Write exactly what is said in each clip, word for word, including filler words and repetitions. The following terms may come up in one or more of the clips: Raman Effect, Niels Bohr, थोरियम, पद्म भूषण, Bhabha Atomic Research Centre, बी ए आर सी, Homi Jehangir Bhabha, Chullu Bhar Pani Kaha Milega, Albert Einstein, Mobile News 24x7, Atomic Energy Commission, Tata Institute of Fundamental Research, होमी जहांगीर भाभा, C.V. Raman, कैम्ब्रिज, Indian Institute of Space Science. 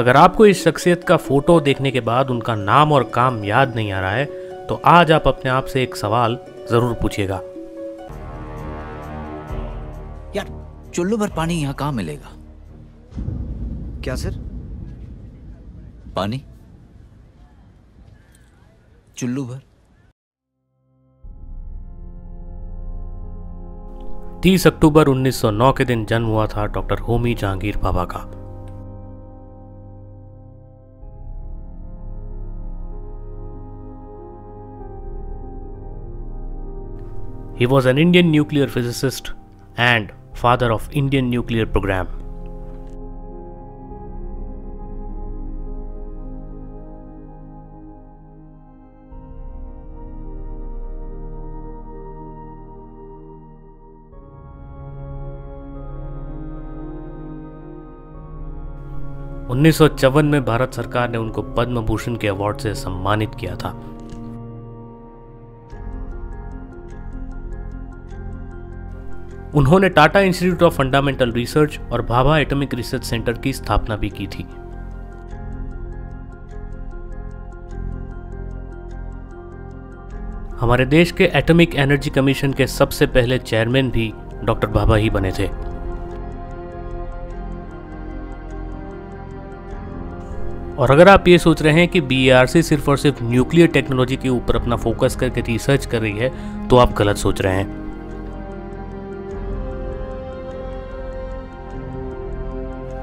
अगर आपको इस शख्सियत का फोटो देखने के बाद उनका नाम और काम याद नहीं आ रहा है तो आज आप अपने आप से एक सवाल जरूर पूछिएगा। यार चुल्लू भर पानी यहाँ कहाँ मिलेगा? क्या सर? पानी चुल्लू भर। तीस अक्टूबर उन्नीस सौ नौ के दिन जन्म हुआ था डॉक्टर होमी जहांगीर भाभा का। He was an Indian nuclear physicist and father of Indian nuclear program. उन्नीस सौ चौवन में भारत सरकार ने उनको पद्म भूषण के अवार्ड से सम्मानित किया था। उन्होंने Tata institute of fundamental research और भाभा एटॉमिक रिसर्च सेंटर की स्थापना भी की थी। हमारे देश के एटॉमिक एनर्जी कमीशन के सबसे पहले चेयरमैन भी डॉक्टर भाभा ही बने थे। और अगर आप ये सोच रहे हैं कि बी ए आर सी सिर्फ और सिर्फ न्यूक्लियर टेक्नोलॉजी के ऊपर अपना फोकस करके रिसर्च कर रही है तो आप गलत सोच रहे हैं।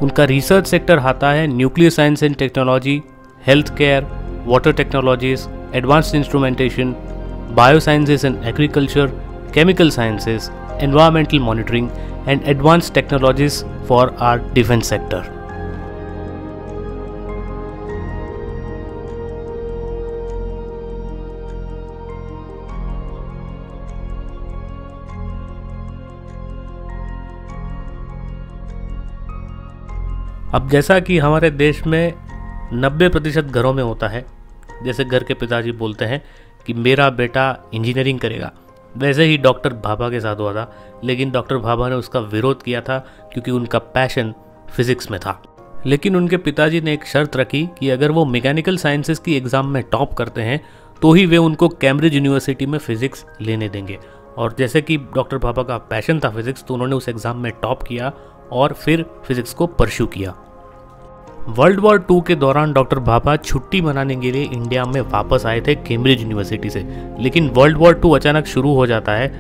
उनका रिसर्च सेक्टर आता है nuclear science and technology, health care, water technologies, advanced instrumentation, bio sciences and agriculture, chemical sciences, environmental monitoring and advanced technologies for our defence sector. अब जैसा कि हमारे देश में नब्बे प्रतिशत घरों में होता है, जैसे घर के पिताजी बोलते हैं कि मेरा बेटा इंजीनियरिंग करेगा, वैसे ही डॉक्टर भाभा के साथ हुआ था। लेकिन डॉक्टर भाभा ने उसका विरोध किया था क्योंकि उनका पैशन फिजिक्स में था। लेकिन उनके पिताजी ने एक शर्त रखी कि अगर वो मैकेनिकल साइंसेज की एग्ज़ाम में टॉप करते हैं तो ही वे उनको कैम्ब्रिज यूनिवर्सिटी में फ़िज़िक्स लेने देंगे। और जैसे कि डॉक्टर भाभा का पैशन था फिज़िक्स, तो उन्होंने उस एग्ज़ाम में टॉप किया और फिर फिज़िक्स को परस्यू किया। वर्ल्ड वॉर टू के दौरान डॉक्टर भाभा छुट्टी मनाने के लिए इंडिया में वापस आए थे कैम्ब्रिज यूनिवर्सिटी से, लेकिन वर्ल्ड वॉर टू अचानक शुरू हो जाता है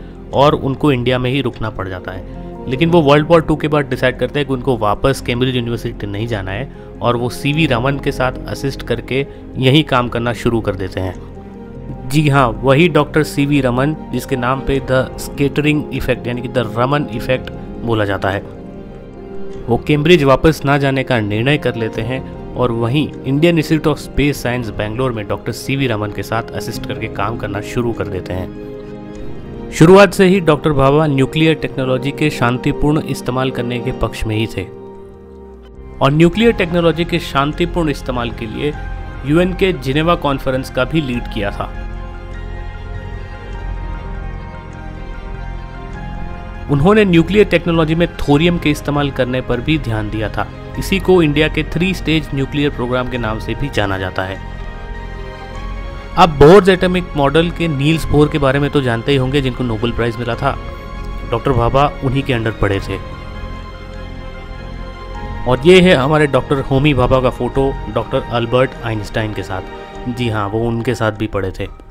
और उनको इंडिया में ही रुकना पड़ जाता है। लेकिन वो वर्ल्ड वॉर टू के बाद डिसाइड करते हैं कि उनको वापस कैम्ब्रिज यूनिवर्सिटी नहीं जाना है और वो सी वी रमन के साथ असिस्ट करके यहीं काम करना शुरू कर देते हैं। जी हाँ, वही डॉक्टर सी वी रमन जिसके नाम पे द स्केटरिंग इफेक्ट यानी कि द रमन इफेक्ट बोला जाता है। वो कैम्ब्रिज वापस ना जाने का निर्णय कर लेते हैं और वहीं Indian institute of space science Bangalore में डॉक्टर सी वी रमन के साथ असिस्ट करके काम करना शुरू कर देते हैं। शुरुआत से ही डॉक्टर भाभा न्यूक्लियर टेक्नोलॉजी के शांतिपूर्ण इस्तेमाल करने के पक्ष में ही थे और न्यूक्लियर टेक्नोलॉजी के शांतिपूर्ण इस्तेमाल के लिए यूएन के जिनेवा कॉन्फ्रेंस का भी लीड किया था। उन्होंने न्यूक्लियर टेक्नोलॉजी में थोरियम के इस्तेमाल करने पर भी ध्यान दिया था। इसी को इंडिया के थ्री स्टेज न्यूक्लियर प्रोग्राम के नाम से भी जाना जाता है। आप बोर्स एटॉमिक मॉडल के नील्स बोर के बारे में तो जानते ही होंगे, जिनको नोबेल प्राइज मिला था। डॉक्टर भाभा उन्हीं के अंडर पड़े थे। और ये है हमारे डॉक्टर होमी भाभा का फोटो डॉक्टर अल्बर्ट आइंस्टाइन के साथ। जी हाँ, वो उनके साथ भी पढ़े थे।